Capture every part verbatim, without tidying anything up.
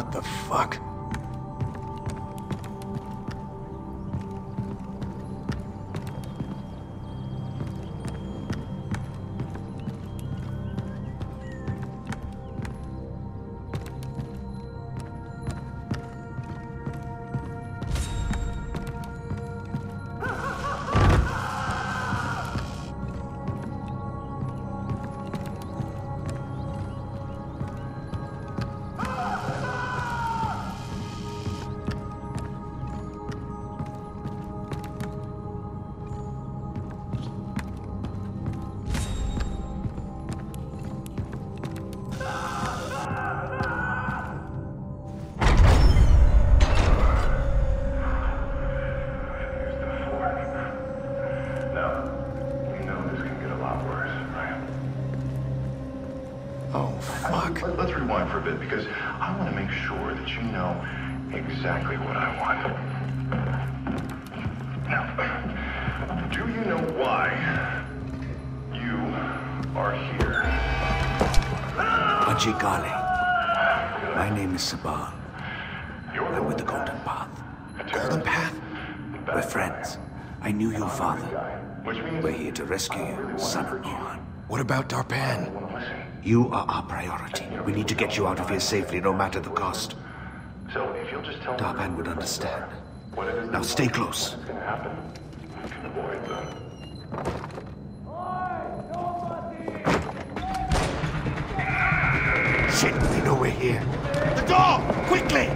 What the fuck? Because I want to make sure that you know exactly what I want. Now, do you know why you are here? Ajay Kali. My name is Sabal. I'm with the Golden Path. Golden Path? We're friends. I knew your father. We're here to rescue you, son of Mohan. What about Darpan? You are our priority. We need to get you out of here safely, no matter the cost. So if you'll just tell Darpan would understand. Now stay close. Shit, they know we're here. The door! Quickly!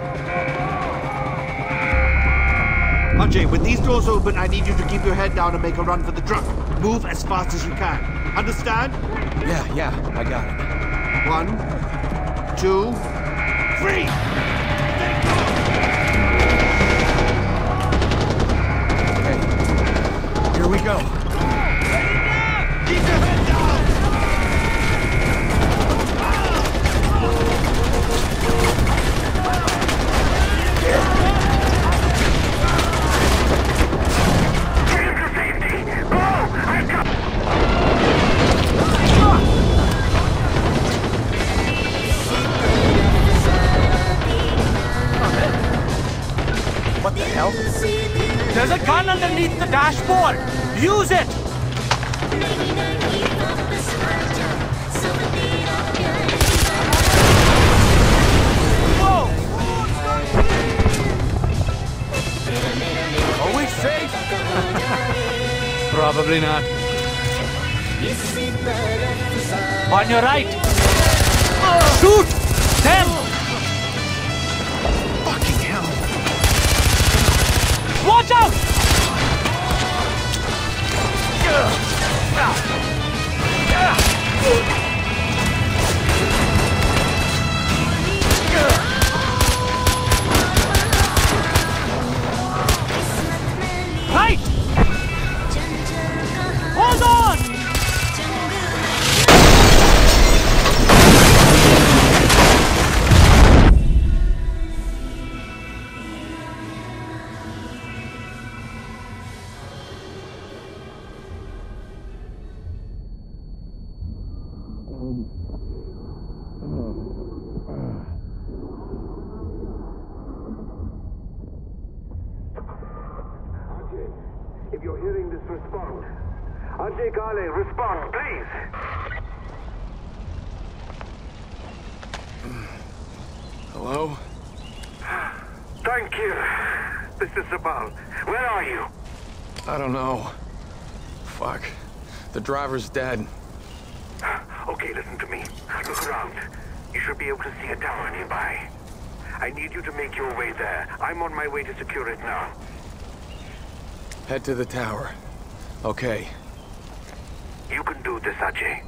Ajay, with these doors open, I need you to keep your head down and make a run for the truck. Move as fast as you can. Understand? Yeah, yeah, I got it. One, two, three! Okay, here we go. Keep your head down! Get to safety! Go! I've got... What the hell? There's a gun underneath the dashboard! Use it! Whoa! Are we safe? Probably not. On your right! Shoot! Them! Watch out! Right! Hold on! Where are you? I don't know. Fuck. The driver's dead. Okay, listen to me. Look around. You should be able to see a tower nearby. I need you to make your way there. I'm on my way to secure it now. Head to the tower. Okay. You can do this, Ajay.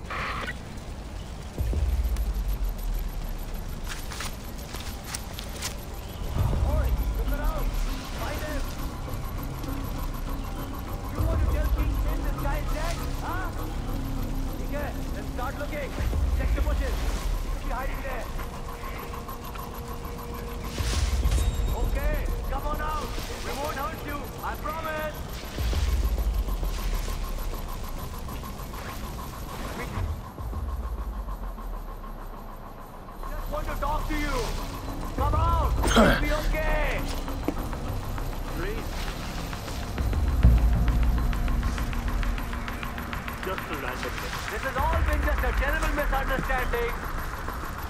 This has all been just a terrible misunderstanding.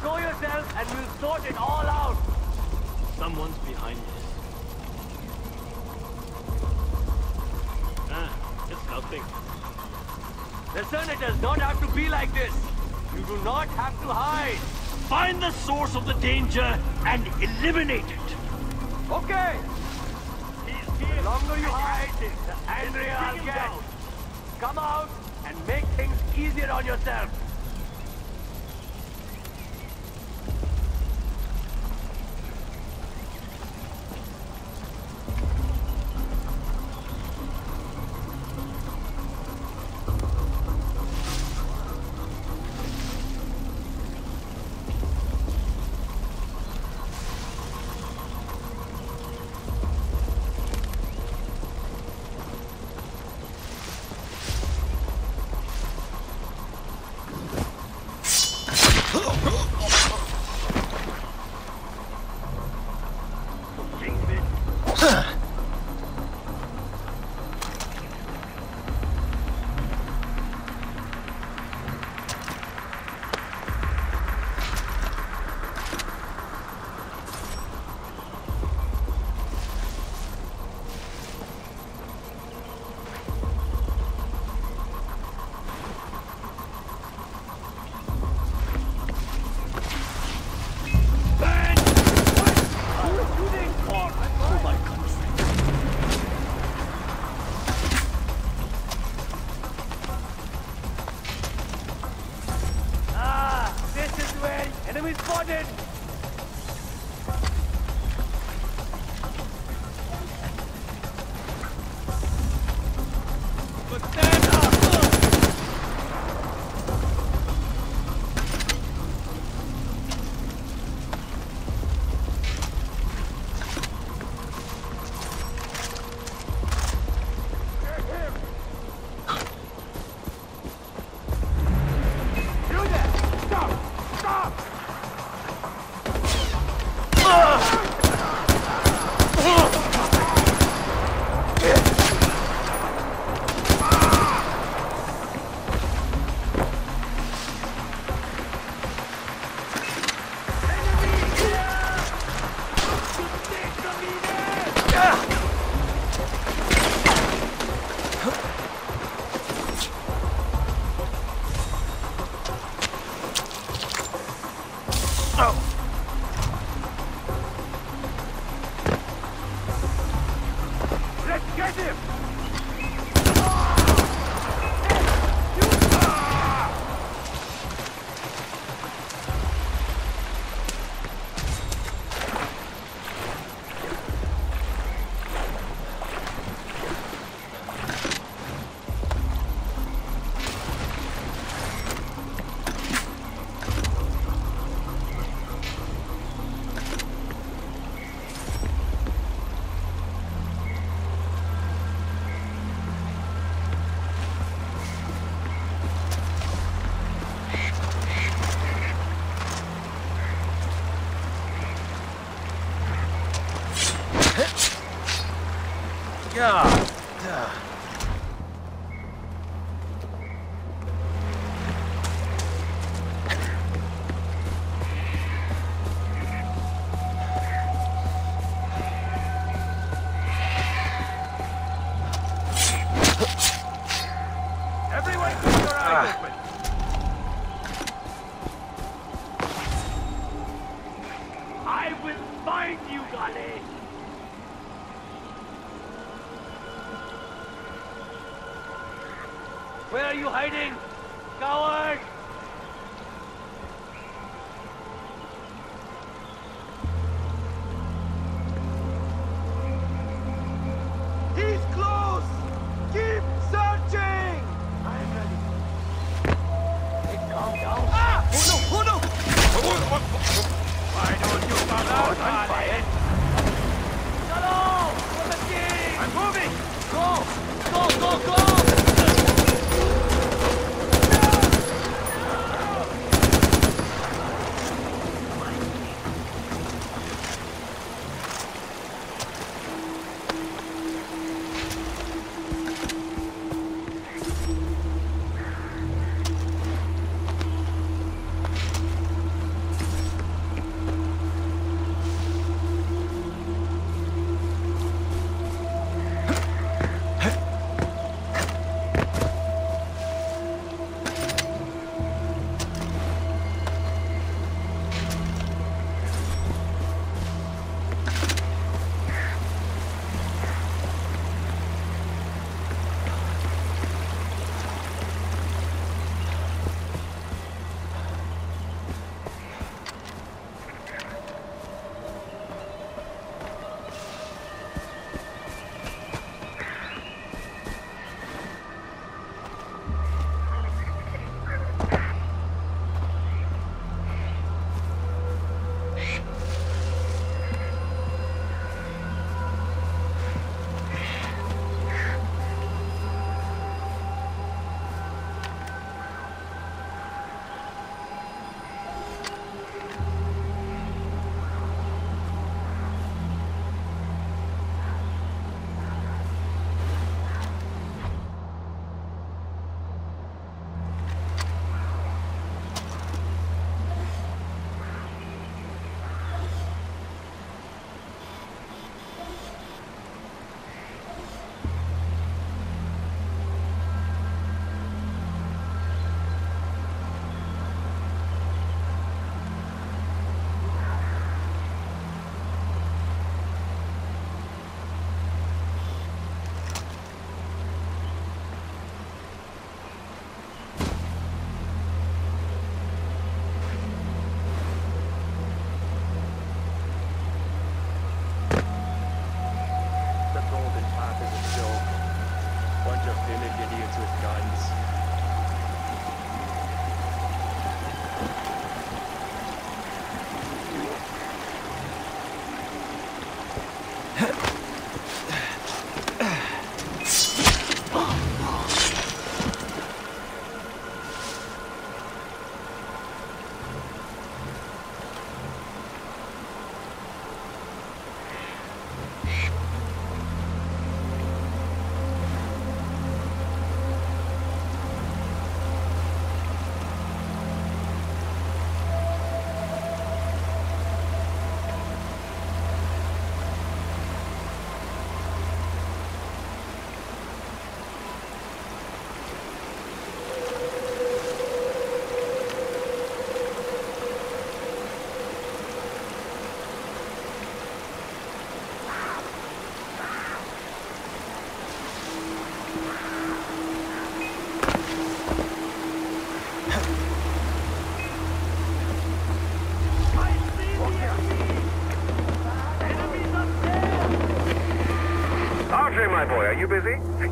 Show yourself and we'll sort it all out. Someone's behind this. Ah, it's nothing. Listen, it does not have to be like this. You do not have to hide. Find the source of the danger and eliminate it. Okay. The longer you hide, the angrier I'll get. Come out and make things easier on yourself. bunch of timid idiots with guns.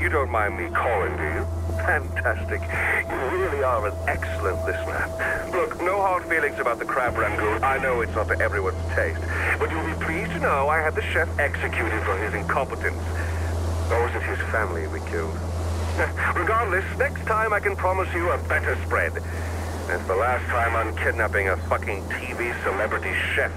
You don't mind me calling, do you? Fantastic. You really are an excellent listener. Look, no hard feelings about the Crab Rangoon. I know it's not to everyone's taste. But you'll be pleased to know I had the chef executed for his incompetence. Or was it his family we killed? Regardless, next time I can promise you a better spread. It's the last time I'm kidnapping a fucking T V celebrity chef.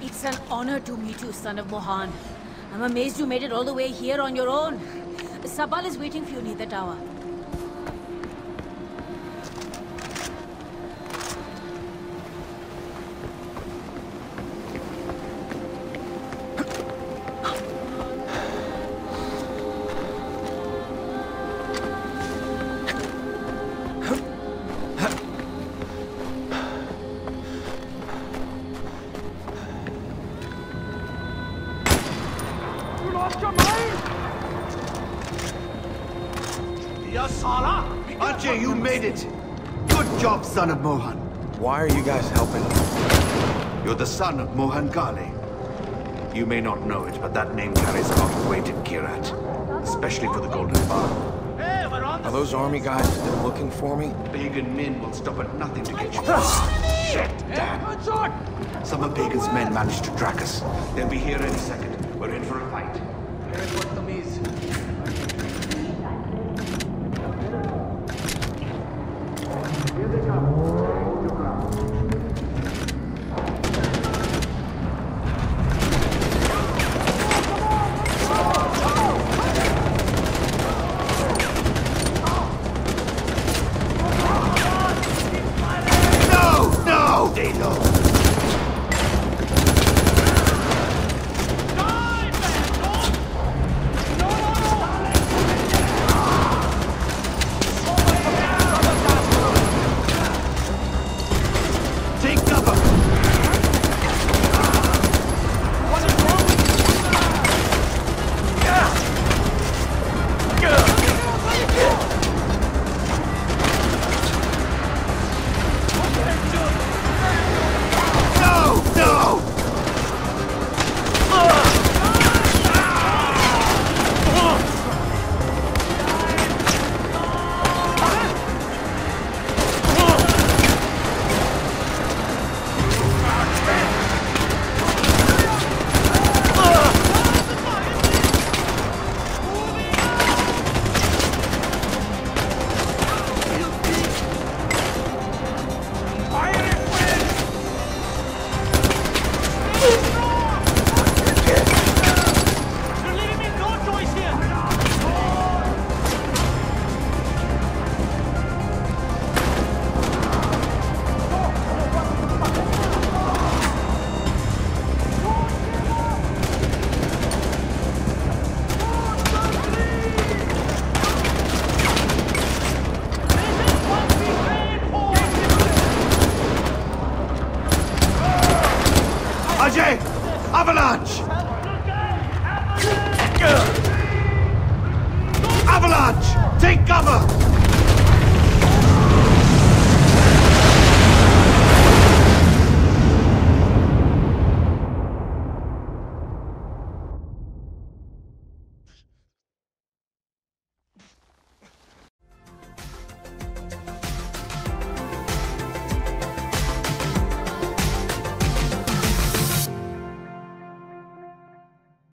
It's an honor to meet you, son of Mohan. I'm amazed you made it all the way here on your own. Sabal is waiting for you near the tower. Ajay, you made it! Good job, son of Mohan. Why are you guys helping me? You're the son of Mohan Kali. You may not know it, but that name carries a lot of weight in Kirat, especially for the Golden Bar. Hey, are those army guys still looking for me? Pagan men will stop at nothing to get you. Shit, damn! Some of Pagan's men managed to track us. They'll be here any second. We're in for a fight. Avalanche! Take cover!